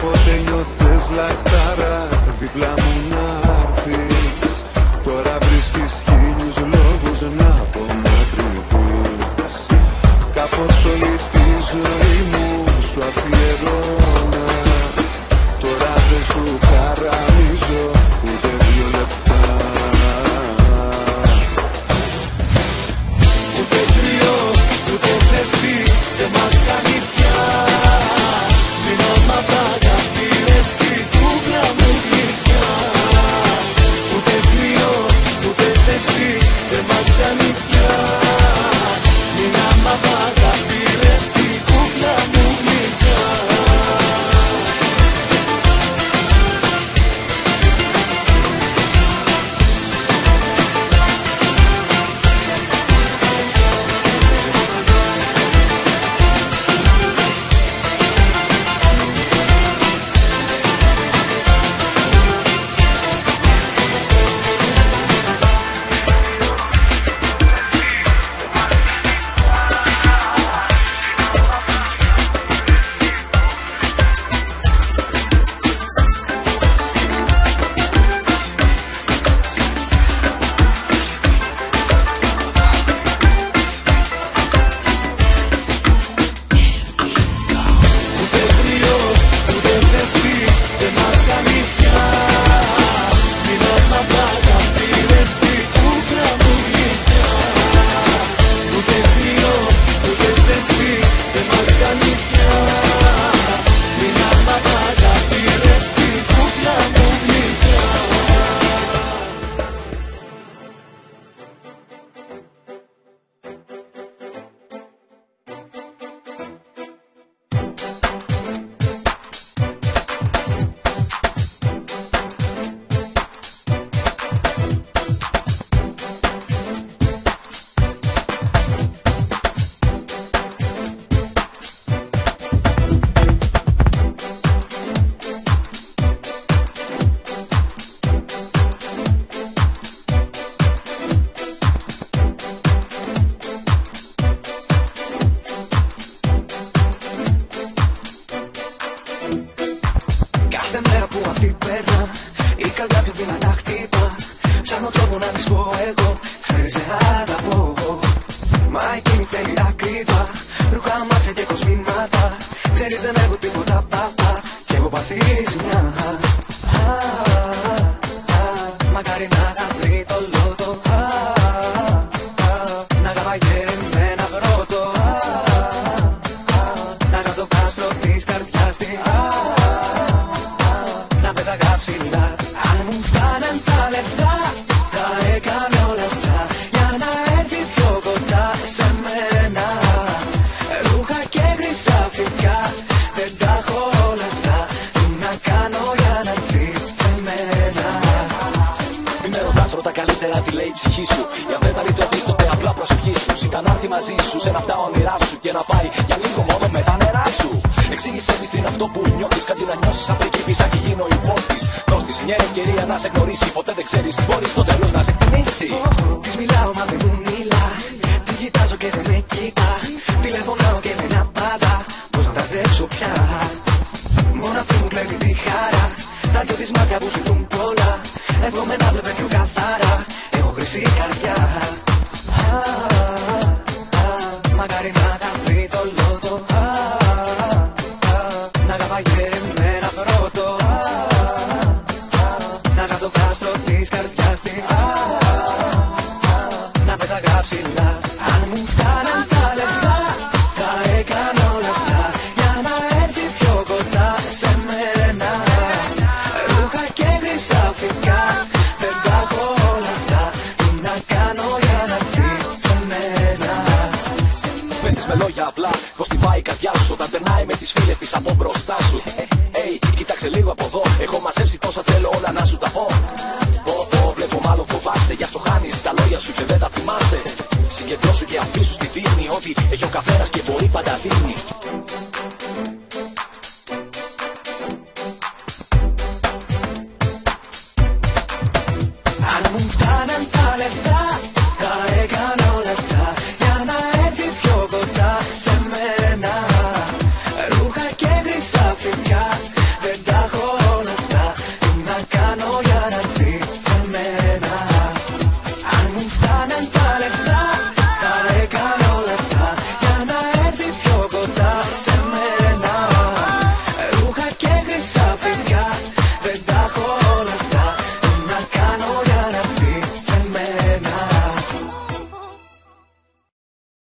από τελειώθες λαχτάρα, δίπλα μου να έρθεις. Τώρα βρίσκεις χίλιους λόγους να απομακρυνθείς. Κάπως όλη τη ζωή μου σου αφιερώνα. Τώρα δεν σου χαραμίζω ούτε 2 λεπτά. Ούτε κρύος, ούτε ζεστή, δεν μας κάνει πια. Συγκεντρώσου και αφήσου στη δίνη ότι έχει ο καθένας και μπορεί πάντα δίνει.